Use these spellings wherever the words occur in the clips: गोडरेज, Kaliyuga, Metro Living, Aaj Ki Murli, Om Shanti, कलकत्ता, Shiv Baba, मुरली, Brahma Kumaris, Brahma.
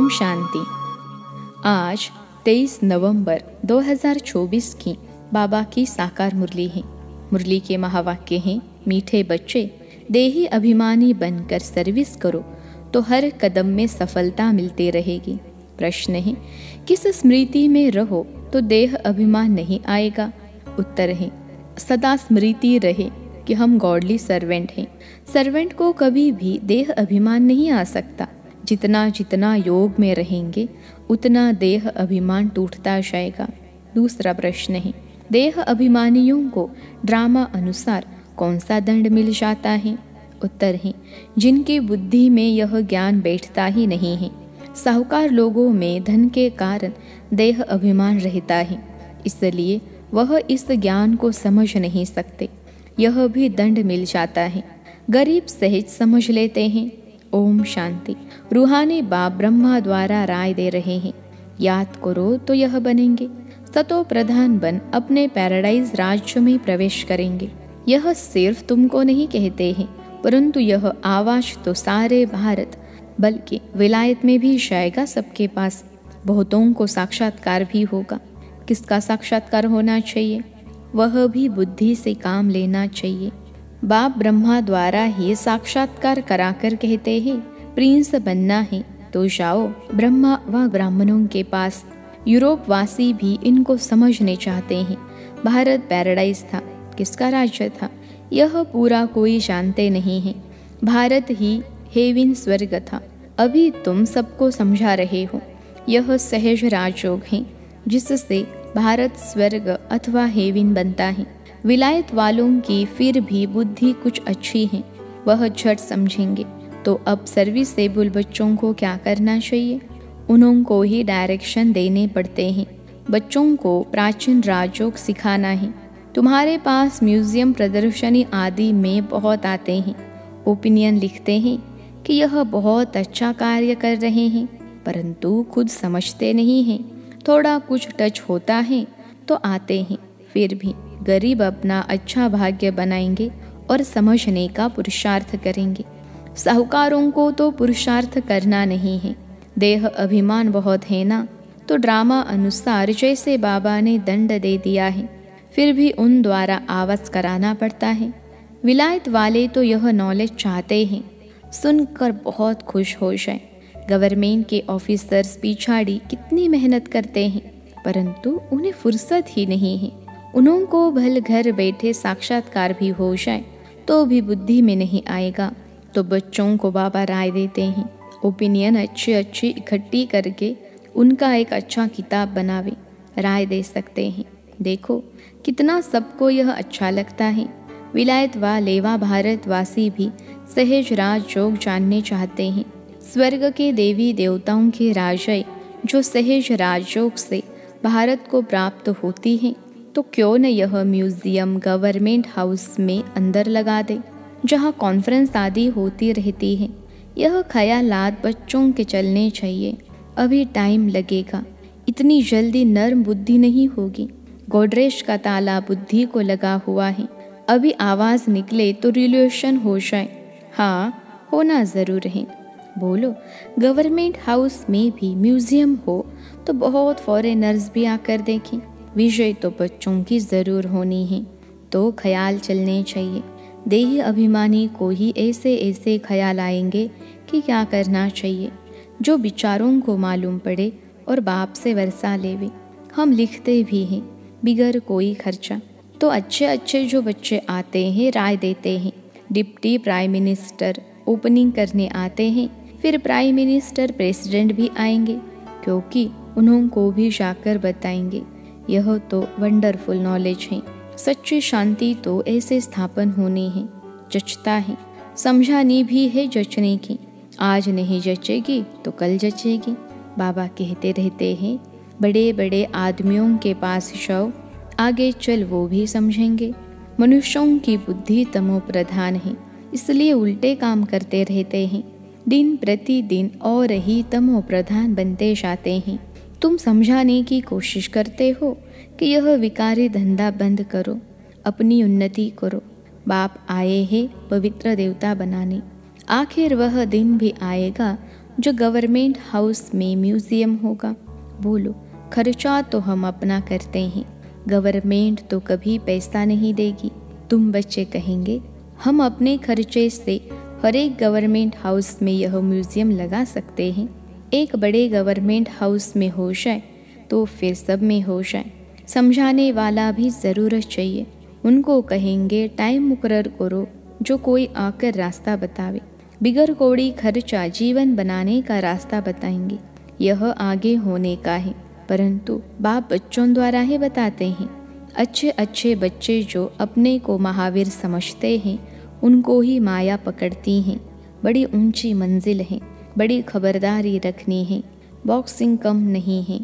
ओम शांति। आज 23 नवंबर 2024 की बाबा की साकार मुरली है। मुरली के महावाक्य हैं, मीठे बच्चे देही अभिमानी बनकर सर्विस करो तो हर कदम में सफलता मिलते रहेगी। प्रश्न है, किस स्मृति में रहो तो देह अभिमान नहीं आएगा? उत्तर है, सदा स्मृति रहे कि हम गॉडली सर्वेंट हैं। सर्वेंट को कभी भी देह अभिमान नहीं आ सकता। जितना जितना योग में रहेंगे उतना देह अभिमान टूटता जाएगा। दूसरा प्रश्न है, देह अभिमानियों को ड्रामा अनुसार कौन सा दंड मिल जाता है? उत्तर है, जिनकी बुद्धि में यह ज्ञान बैठता ही नहीं है। साहूकार लोगों में धन के कारण देह अभिमान रहता है, इसलिए वह इस ज्ञान को समझ नहीं सकते। यह भी दंड मिल जाता है, गरीब सहज समझ लेते हैं। ओम शांति। रूहानी बाप ब्रह्मा द्वारा राय दे रहे हैं, याद करो तो यह बनेंगे सतो प्रधान बन अपने पैराडाइज राज्य में प्रवेश करेंगे। यह सिर्फ तुमको नहीं कहते हैं, परंतु यह आवाज तो सारे भारत बल्कि विलायत में भी जाएगा। सबके पास बहुतों को साक्षात्कार भी होगा। किसका साक्षात्कार होना चाहिए? वह भी बुद्धि से काम लेना चाहिए। बाप ब्रह्मा द्वारा ही साक्षात्कार कराकर कहते हैं, प्रिंस बनना है तो जाओ ब्रह्मा व ब्राह्मणों के पास। यूरोप वासी भी इनको समझने चाहते हैं। भारत पैराडाइज था, किसका राज्य था यह पूरा कोई जानते नहीं है। भारत ही हेविन स्वर्ग था। अभी तुम सबको समझा रहे हो। यह सहज राजयोग है जिससे भारत स्वर्ग अथवा हेविन बनता है। विलायत वालों की फिर भी बुद्धि कुछ अच्छी है, वह झट समझेंगे। तो अब सर्विसेबल बच्चों को क्या करना चाहिए? उन्हों को ही डायरेक्शन देने पड़ते हैं। बच्चों को प्राचीन राजयोग सिखाना है। तुम्हारे पास म्यूजियम प्रदर्शनी आदि में बहुत आते हैं। ओपिनियन लिखते हैं कि यह बहुत अच्छा कार्य कर रहे हैं, परंतु खुद समझते नहीं हैं। थोड़ा कुछ टच होता है तो आते हैं। फिर भी गरीब अपना अच्छा भाग्य बनाएंगे और समझने का पुरुषार्थ करेंगे। साहूकारों को तो पुरुषार्थ करना नहीं है। देह अभिमान बहुत है ना, तो ड्रामा अनुसार जैसे बाबा ने दंड दे दिया है, फिर भी उन द्वारा आवाज कराना पड़ता है। विलायत वाले तो यह नॉलेज चाहते हैं, सुनकर बहुत खुश हो जाए। गवर्नमेंट के ऑफिसर्स पिछाड़ी कितनी मेहनत करते हैं, परंतु उन्हें फुर्सत ही नहीं है। उन्हों को भले घर बैठे साक्षात्कार भी हो जाए तो भी बुद्धि में नहीं आएगा। तो बच्चों को बाबा राय देते हैं, ओपिनियन अच्छी अच्छी इकट्ठी करके उनका एक अच्छा किताब बनावे, राय दे सकते हैं। देखो कितना सबको यह अच्छा लगता है। विलायत व लेवा भारतवासी भी सहज राज योग जानने चाहते हैं। स्वर्ग के देवी देवताओं के राजय जो सहज राजयोग से भारत को प्राप्त होती हैं, तो क्यों न यह म्यूजियम गवर्नमेंट हाउस में अंदर लगा दे, जहाँ कॉन्फ्रेंस आदि होती रहती है। यह ख्यालात बच्चों के चलने चाहिए। अभी टाइम लगेगा, इतनी जल्दी नर्म बुद्धि नहीं होगी। गोडरेज का ताला बुद्धि को लगा हुआ है। अभी आवाज़ निकले तो रिवॉल्यूशन हो जाए। हाँ, होना ज़रूर है। बोलो गवर्नमेंट हाउस में भी म्यूजियम हो तो बहुत फॉरेनर्स भी आकर देखें। विषय तो बच्चों की ज़रूर होनी है, तो ख्याल चलने चाहिए। देही अभिमानी को ही ऐसे ऐसे ख्याल आएंगे कि क्या करना चाहिए, जो विचारों को मालूम पड़े और बाप से वर्षा लेवे। हम लिखते भी हैं बिगर कोई खर्चा। तो अच्छे अच्छे जो बच्चे आते हैं राय देते हैं। डिप्टी प्राइम मिनिस्टर ओपनिंग करने आते हैं, फिर प्राइम मिनिस्टर प्रेसिडेंट भी आएंगे, क्योंकि उन्हों को भी जाकर बताएंगे। यह तो वंडरफुल नॉलेज है। सच्ची शांति तो ऐसे स्थापन होनी है। जचता है, समझानी भी है जचने की। आज नहीं जचेगी तो कल जचेगी। बाबा कहते रहते हैं, बड़े बड़े आदमियों के पास जाओ, आगे चल वो भी समझेंगे। मनुष्यों की बुद्धि तमो प्रधान है, इसलिए उल्टे काम करते रहते हैं। दिन प्रतिदिन और ही तमो प्रधान बनते जाते हैं। तुम समझाने की कोशिश करते हो कि यह विकारी धंधा बंद करो, अपनी उन्नति करो। बाप आए हैं पवित्र देवता बनाने। आखिर वह दिन भी आएगा जो गवर्नमेंट हाउस में म्यूज़ियम होगा। बोलो, खर्चा तो हम अपना करते हैं, गवर्नमेंट तो कभी पैसा नहीं देगी। तुम बच्चे कहेंगे हम अपने खर्चे से हर एक गवर्नमेंट हाउस में यह म्यूज़ियम लगा सकते हैं। एक बड़े गवर्नमेंट हाउस में हो जाए तो फिर सब में हो जाए। समझाने वाला भी ज़रूरत चाहिए। उनको कहेंगे टाइम मुकर्रर करो जो कोई आकर रास्ता बतावे। बिगर कोड़ी खर्चा जीवन बनाने का रास्ता बताएंगे। यह आगे होने का है, परंतु बाप बच्चों द्वारा ही बताते हैं। अच्छे अच्छे बच्चे जो अपने को महावीर समझते हैं उनको ही माया पकड़ती हैं। बड़ी ऊंची मंजिल है, बड़ी खबरदारी रखनी है। बॉक्सिंग कम नहीं है,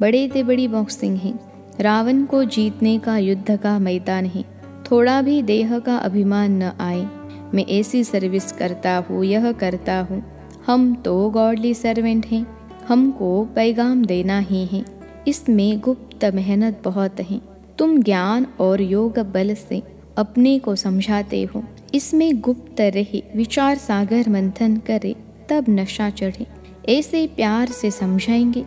बड़े से बड़ी बॉक्सिंग है। रावण को जीतने का युद्ध का मैदान है। थोड़ा भी देह का अभिमान न आए। मैं ऐसी सर्विस करता हूँ, यह करता हूँ। हम तो गॉडली सर्वेंट हैं, हमको पैगाम देना ही है। इसमें गुप्त मेहनत बहुत है। तुम ज्ञान और योग बल से अपने को समझाते हो। इसमें गुप्त रहे, विचार सागर मंथन करे, तब नशा चढ़े। ऐसे प्यार से समझाएंगे।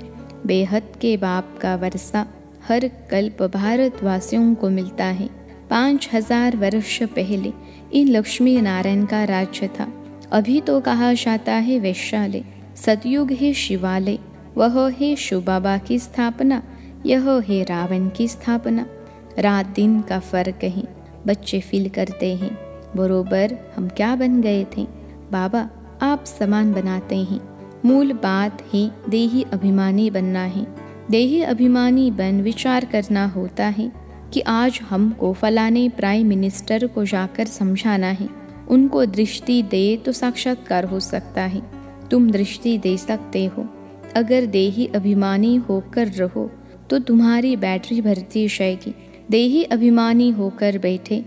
बेहद के बाप का वर्षा हर कल्प भारतवासियों को मिलता है। 5000 वर्ष पहले इन लक्ष्मी नारायण का राज्य था। अभी तो कहा जाता है वैश्यालय। सतयुग है शिवालय, वह है शिव बाबा की स्थापना, यह है रावण की स्थापना। रात दिन का फर्क है, बच्चे फील करते हैं। बरोबर हम क्या बन गए थे, बाबा आप समान बनाते हैं। मूल बात है देही अभिमानी बनना है। देही अभिमानी बन विचार करना होता है कि आज हमको फलाने प्राइम मिनिस्टर को जाकर समझाना है। उनको दृष्टि दे तो साक्षात्कार हो सकता है। तुम दृष्टि दे सकते हो। अगर देही अभिमानी होकर रहो तो तुम्हारी बैटरी भरती जाएगी। देही अभिमानी होकर बैठे,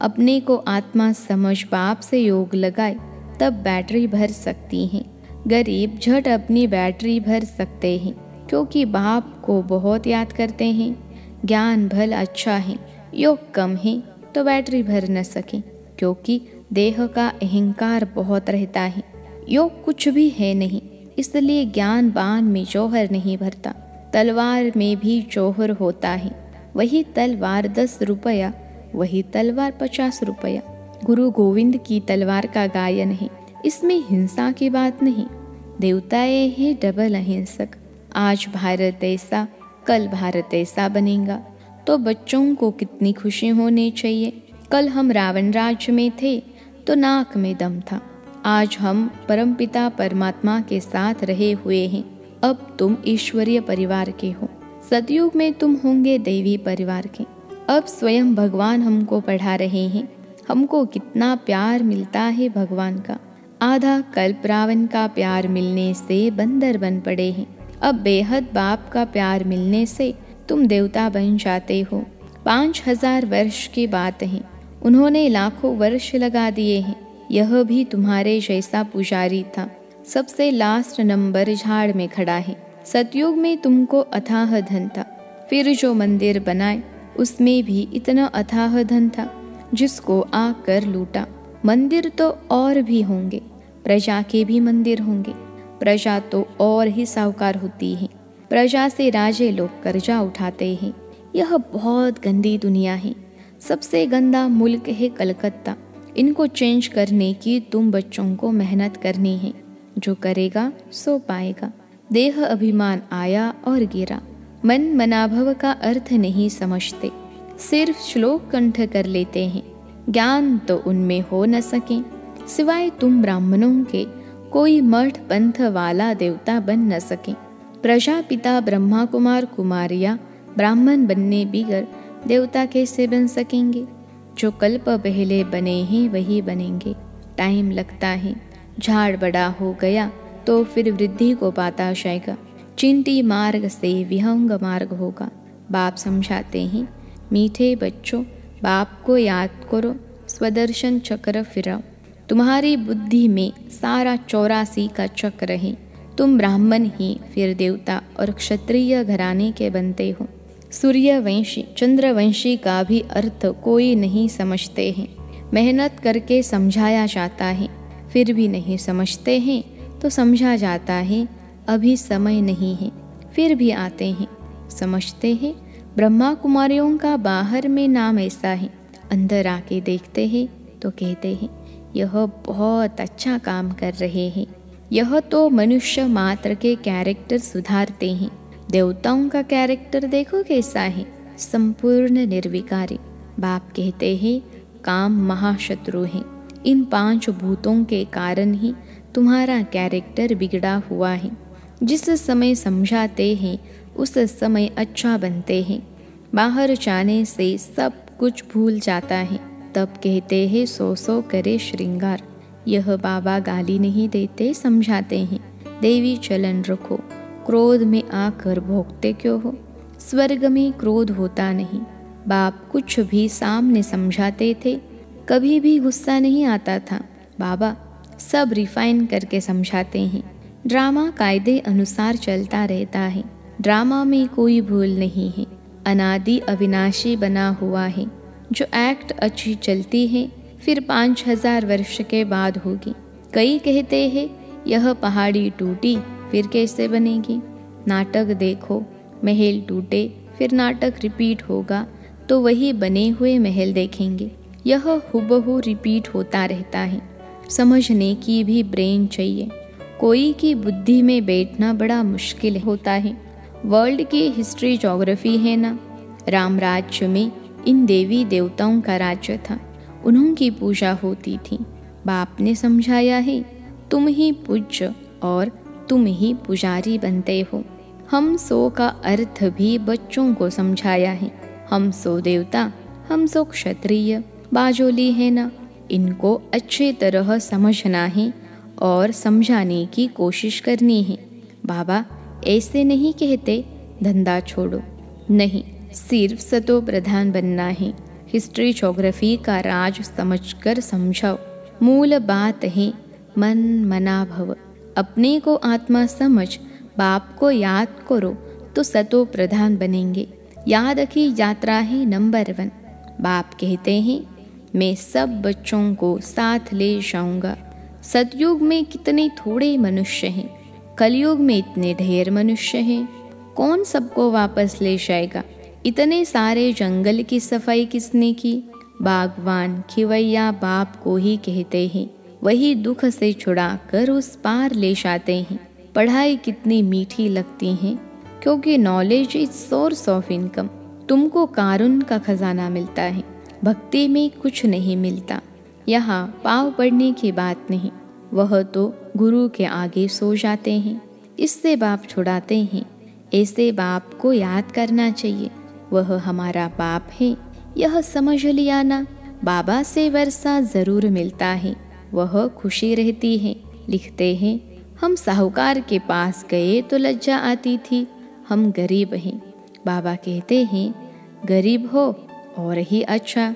अपने को आत्मा समझ बाप से योग लगाए, तब बैटरी भर सकती है। गरीब झट अपनी बैटरी भर सकते हैं क्योंकि बाप को बहुत याद करते हैं। ज्ञान भल अच्छा है, योग कम है तो बैटरी भर न सके क्योंकि देह का अहंकार बहुत रहता है। योग कुछ भी है नहीं, इसलिए ज्ञान बाण में जौहर नहीं भरता। तलवार में भी जौहर होता है। वही तलवार 10 रुपया, वही तलवार 50 रुपया। गुरु गोविंद की तलवार का गायन है। इसमें हिंसा की बात नहीं। देवताएं हैं डबल अहिंसक। आज भारत ऐसा, कल भारत ऐसा बनेगा। तो बच्चों को कितनी खुशी होनी चाहिए। कल हम रावण राज्य में थे तो नाक में दम था। आज हम परमपिता परमात्मा के साथ रहे हुए हैं। अब तुम ईश्वरीय परिवार के हो। सतयुग में तुम होंगे देवी परिवार के। अब स्वयं भगवान हमको पढ़ा रहे हैं। हमको कितना प्यार मिलता है भगवान का। आधा कल्प रावण का प्यार मिलने से बंदर बन पड़े हैं। अब बेहद बाप का प्यार मिलने से तुम देवता बन जाते हो। 5000 वर्ष की बात है, उन्होंने लाखों वर्ष लगा दिए हैं। यह भी तुम्हारे जैसा पुजारी था। सबसे लास्ट नंबर झाड़ में खड़ा है। सतयुग में तुमको अथाह धन था। फिर जो मंदिर बनाए उसमें भी इतना अथाह धन था जिसको आकर लूटा। मंदिर तो और भी होंगे, प्रजा के भी मंदिर होंगे। प्रजा तो और ही साहूकार होती है। प्रजा से राजे लोग कर्जा उठाते हैं। यह बहुत गंदी दुनिया है। सबसे गंदा मुल्क है कलकत्ता। इनको चेंज करने की तुम बच्चों को मेहनत करनी है। जो करेगा सो पाएगा। देह अभिमान आया और गिरा। मन मनाभव का अर्थ नहीं समझते, सिर्फ श्लोक कंठ कर लेते हैं। ज्ञान तो उनमें हो न सके। सिवाय तुम ब्राह्मणों के कोई मठ पंथ वाला देवता बन न सके। प्रजापिता ब्रह्मा कुमार कुमारिया ब्राह्मण बनने बिगर देवता कैसे बन सकेंगे। जो कल्प पहले बने हैं वही बनेंगे। टाइम लगता है। झाड़ बड़ा हो गया तो फिर वृद्धि को पाता जाएगा। चिंटी मार्ग से विहंग मार्ग होगा। बाप समझाते हैं, मीठे बच्चों बाप को याद करो, स्वदर्शन चक्र फिराओ। तुम्हारी बुद्धि में सारा 84 का चक्र है। तुम ब्राह्मण ही फिर देवता और क्षत्रिय घराने के बनते हो। सूर्यवंशी चंद्रवंशी का भी अर्थ कोई नहीं समझते हैं। मेहनत करके समझाया जाता है, फिर भी नहीं समझते हैं तो समझा जाता है अभी समय नहीं है, फिर भी आते हैं। समझते हैं ब्रह्मा कुमारियों का बाहर में नाम ऐसा है, अंदर आके देखते हैं तो कहते हैं यह बहुत अच्छा काम कर रहे हैं। यह तो मनुष्य मात्र के कैरेक्टर सुधारते हैं। देवताओं का कैरेक्टर देखो कैसा है, संपूर्ण निर्विकारी। बाप कहते हैं काम महाशत्रु है, इन पांच भूतों के कारण ही तुम्हारा कैरेक्टर बिगड़ा हुआ है। जिस समय समझाते हैं उस समय अच्छा बनते हैं, बाहर जाने से सब कुछ भूल जाता है। तब कहते हैं सो सो करे श्रृंगार। यह बाबा गाली नहीं देते, समझाते हैं देवी चलन रखो, क्रोध में आकर भोगते क्यों हो, स्वर्ग में क्रोध होता नहीं। बाप कुछ भी सामने समझाते थे, कभी भी गुस्सा नहीं आता था। बाबा सब रिफाइन करके समझाते हैं, ड्रामा कायदे अनुसार चलता रहता है, ड्रामा में कोई भूल नहीं है। अनादि अविनाशी बना हुआ है, जो एक्ट अच्छी चलती है फिर 5000 वर्ष के बाद होगी। कई कहते हैं यह पहाड़ी टूटी फिर कैसे बनेगी, नाटक देखो महल टूटे फिर नाटक रिपीट होगा तो वही बने हुए महल देखेंगे। यह हुबहू रिपीट होता रहता है। समझने की भी ब्रेन चाहिए, कोई की बुद्धि में बैठना बड़ा मुश्किल होता है। वर्ल्ड की हिस्ट्री ज्योग्राफी है ना, राम राज्य में इन देवी देवताओं का राज्य था, उन्हों की पूजा होती थी। बाप ने समझाया है तुम ही पूज्य और तुम ही पुजारी बनते हो। हम सो का अर्थ भी बच्चों को समझाया है, हम सो देवता, हम सो क्षत्रिय, बाजोली है ना, इनको अच्छे तरह समझना है और समझाने की कोशिश करनी है। बाबा ऐसे नहीं कहते धंधा छोड़ो, नहीं, सिर्फ सतो प्रधान बनना है, हिस्ट्री ज्योग्राफी का राज समझकर समझाओ। मूल बात है मन मना भव, अपने को आत्मा समझ बाप को याद करो तो सतो प्रधान बनेंगे। याद की यात्रा है नंबर 1। बाप कहते हैं मैं सब बच्चों को साथ ले जाऊंगा। सतयुग में कितने थोड़े मनुष्य हैं, कलयुग में इतने ढेर मनुष्य हैं, कौन सबको वापस ले जाएगा। इतने सारे जंगल की सफाई किसने की, बागवान खिवैया बाप को ही कहते हैं, वही दुख से छुड़ाकर उस पार ले जाते हैं। पढ़ाई कितनी मीठी लगती है क्योंकि knowledge is source of income. तुमको कारुन का खजाना मिलता है, भक्ति में कुछ नहीं मिलता। यहाँ पाँव पड़ने की बात नहीं, वह तो गुरु के आगे सो जाते हैं, इससे बाप छुड़ाते हैं। ऐसे बाप को याद करना चाहिए, वह हमारा बाप है, यह समझ लिया ना। बाबा से वर्षा जरूर मिलता है, वह खुशी रहती है। लिखते हैं हम साहूकार के पास गए तो लज्जा आती थी, हम गरीब हैं। बाबा कहते हैं गरीब हो और ही अच्छा,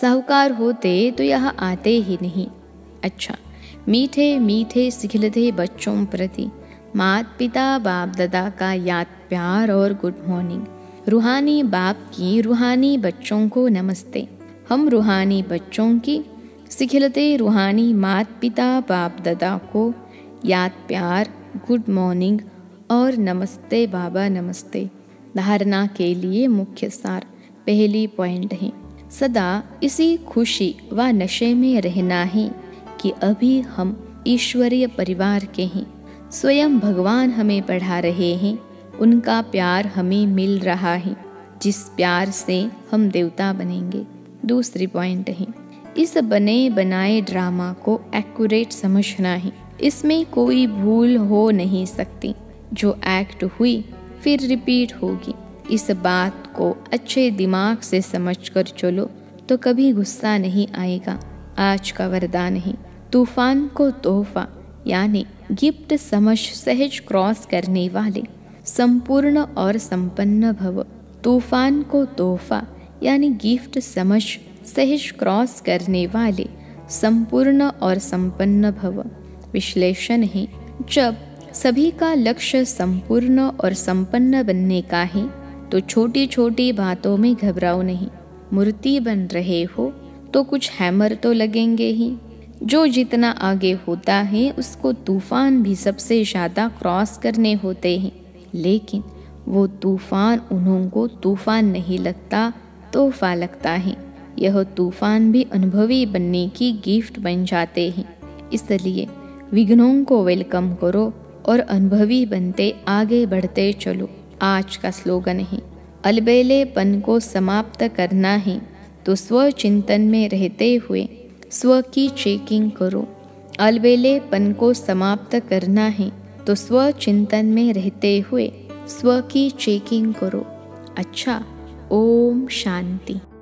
साहूकार होते तो यहाँ आते ही नहीं। अच्छा मीठे मीठे सिखलते बच्चों प्रति मात पिता बाप दादा का याद प्यार और गुड मॉर्निंग। रूहानी बाप की रूहानी बच्चों को नमस्ते। हम रूहानी बच्चों की सिखलते रूहानी मात पिता बाप दादा को याद प्यार गुड मॉर्निंग और नमस्ते बाबा नमस्ते। धारणा के लिए मुख्य सार पहली पॉइंट है सदा इसी खुशी व नशे में रहना है कि अभी हम ईश्वरीय परिवार के हैं, स्वयं भगवान हमें पढ़ा रहे हैं, उनका प्यार हमें मिल रहा है, जिस प्यार से हम देवता बनेंगे। दूसरी पॉइंट है इस बने बनाए ड्रामा को एक्यूरेट समझना है, इसमें कोई भूल हो नहीं सकती। जो एक्ट हुई फिर रिपीट होगी, इस बात को अच्छे दिमाग से समझकर चलो तो कभी गुस्सा नहीं आएगा। आज का वरदान है तूफान को तोहफा यानी गिफ्ट समझ सहज क्रॉस करने वाले, संपूर्ण और संपन्न भव। तूफान को तोहफा यानी गिफ्ट समझ सहज क्रॉस करने वाले, संपूर्ण और संपन्न भव। विश्लेषण है जब सभी का लक्ष्य संपूर्ण और संपन्न बनने का है तो छोटी छोटी बातों में घबराओ नहीं। मूर्ति बन रहे हो तो कुछ हैमर तो लगेंगे ही, जो जितना आगे होता है उसको तूफान भी सबसे ज़्यादा क्रॉस करने होते हैं, लेकिन वो तूफान उन्हों को तूफान नहीं लगता, तोहफा लगता है। यह तूफान भी अनुभवी बनने की गिफ्ट बन जाते हैं। इसलिए विघ्नों को वेलकम करो और अनुभवी बनते आगे बढ़ते चलो, आज का स्लोगन है। अलबेलेपन को समाप्त करना है तो स्वचिंतन में रहते हुए स्व की चेकिंग करो। अलबेलेपन को समाप्त करना है तो स्वचिंतन में रहते हुए स्व की चेकिंग करो। अच्छा, ओम शांति।